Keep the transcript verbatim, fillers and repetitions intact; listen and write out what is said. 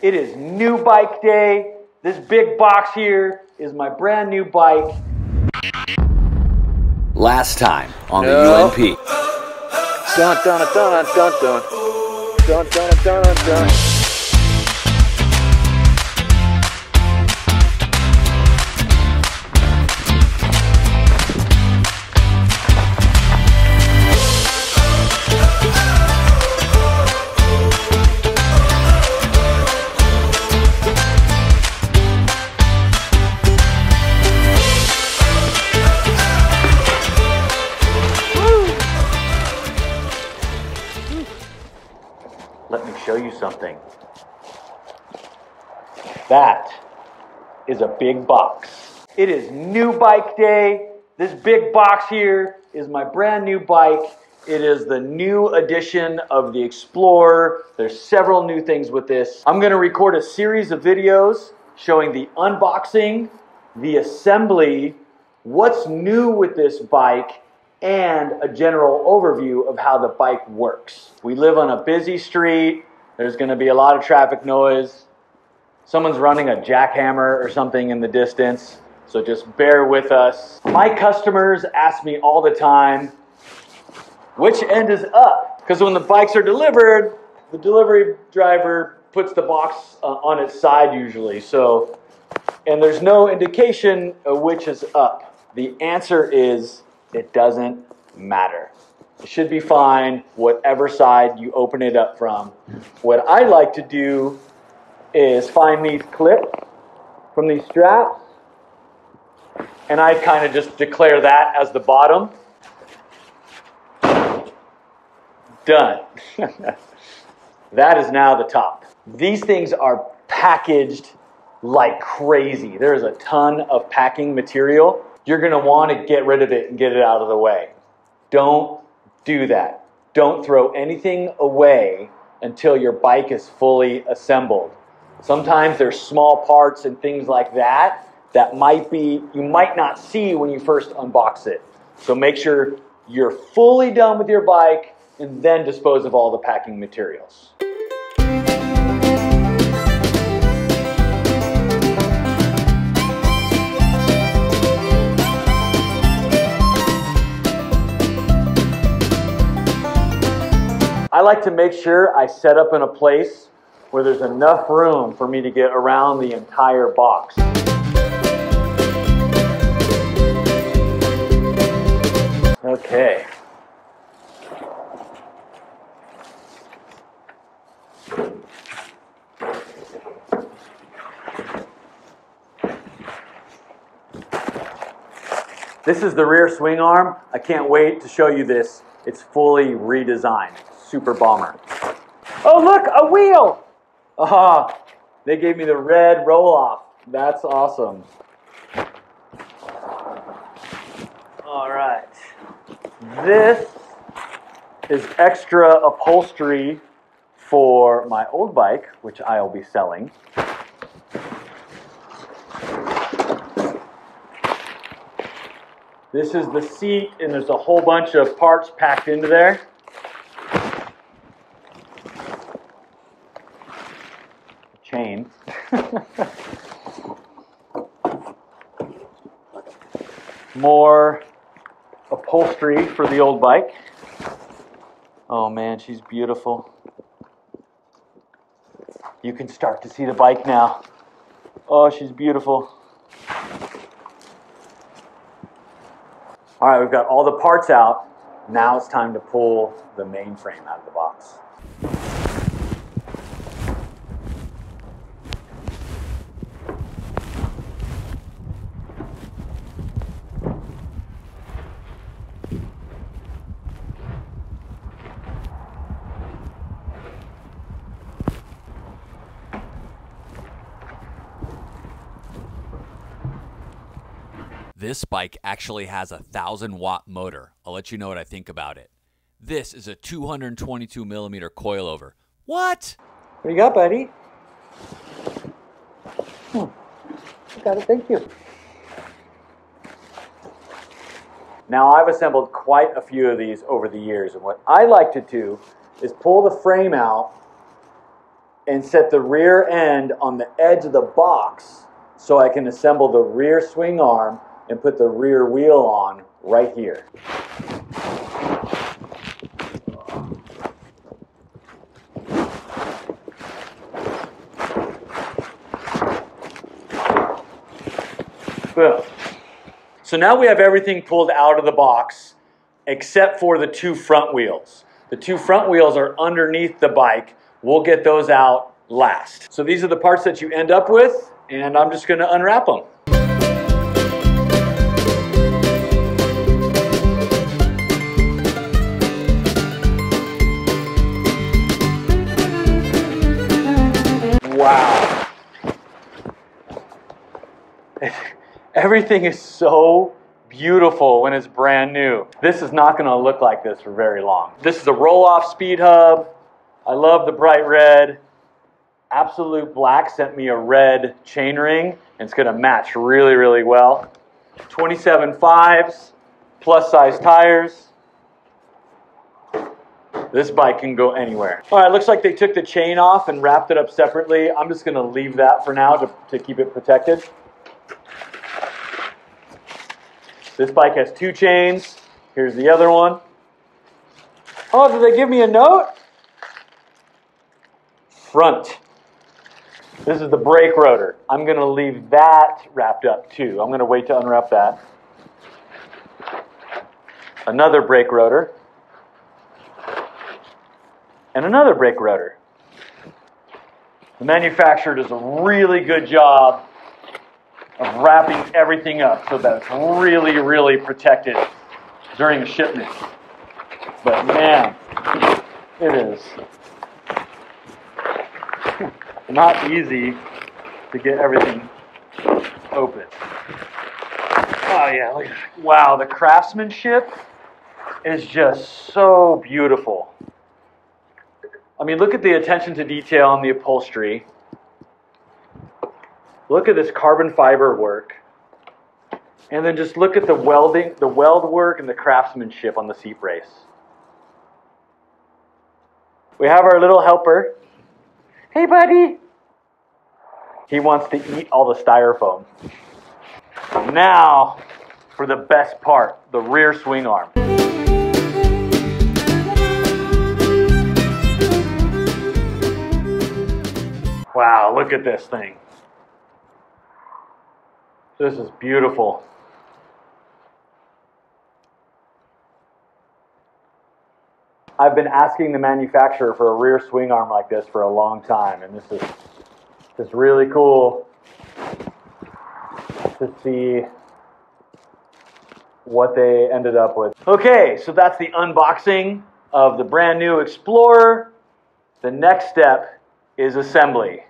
It is new bike day. This big box here is my brand new bike. Last time on no. the U N P. Dun dun dun dun dun dun dun dun dun dun. Let me show you something. That is a big box. It is new bike day. This big box here is my brand new bike. It is the new edition of the Explorer. There's several new things with this. I'm gonna record a series of videos showing the unboxing, the assembly, what's new with this bike, and a general overview of how the bike works. We live on a busy street. There's going to be a lot of traffic noise. Someone's running a jackhammer or something in the distance, so just bear with us. My customers ask me all the time, which end is up? Because when the bikes are delivered, the delivery driver puts the box uh, on its side usually, so, and there's no indication of which is up. The answer is, it doesn't matter. It should be fine, whatever side you open it up from. What I like to do is find these clips from these straps, and I kind of just declare that as the bottom. Done. That is now the top. These things are packaged like crazy. There is a ton of packing material. You're going to want to get rid of it and get it out of the way. Don't do that. Don't throw anything away until your bike is fully assembled. Sometimes there's small parts and things like that that might be, you might not see when you first unbox it. So make sure you're fully done with your bike and then dispose of all the packing materials. I like to make sure I set up in a place where there's enough room for me to get around the entire box. Okay. This is the rear swing arm. I can't wait to show you this. It's fully redesigned. Super bomber. Oh, look, a wheel! Ah, uh-huh. They gave me the red Rohloff. That's awesome. All right. This is extra upholstery for my old bike, which I'll be selling. This is the seat, and there's a whole bunch of parts packed into there. Chain. More upholstery for the old bike. Oh man, she's beautiful. You can start to see the bike now. Oh, she's beautiful. All right, we've got all the parts out. Now it's time to pull the main frame out of the box. This bike actually has a one thousand watt motor. I'll let you know what I think about it. This is a two hundred twenty-two millimeter coilover. What? What do you got, buddy? Hmm. I got it, thank you. Now, I've assembled quite a few of these over the years, and what I like to do is pull the frame out and set the rear end on the edge of the box so I can assemble the rear swing arm and put the rear wheel on right here. Boom. So now we have everything pulled out of the box except for the two front wheels. The two front wheels are underneath the bike. We'll get those out last. So these are the parts that you end up with, and I'm just going to unwrap them. Wow. Everything is so beautiful when it's brand new. This is not going to look like this for very long. This is a Rohloff speed hub. I love the bright red. Absolute Black sent me a red chain ring, and it's going to match really, really well. twenty-seven fives, plus size tires. This bike can go anywhere. All right, looks like they took the chain off and wrapped it up separately. I'm just going to leave that for now to, to keep it protected. This bike has two chains. Here's the other one. Oh, did they give me a note? Front. This is the brake rotor. I'm going to leave that wrapped up too. I'm going to wait to unwrap that. Another brake rotor. And another brake rotor. The manufacturer does a really good job of wrapping everything up so that it's really, really protected during a shipment. But man, it is not easy to get everything open. Oh yeah, look at that. Wow, the craftsmanship is just so beautiful. I mean, look at the attention to detail on the upholstery. Look at this carbon fiber work. And then just look at the welding, the weld work and the craftsmanship on the seat brace. We have our little helper. Hey, buddy. He wants to eat all the styrofoam. Now for the best part, the rear swing arm. Wow, look at this thing. This is beautiful. I've been asking the manufacturer for a rear swing arm like this for a long time, and this is just really cool to see what they ended up with. Okay, so that's the unboxing of the brand new Explorer. The next step is assembly.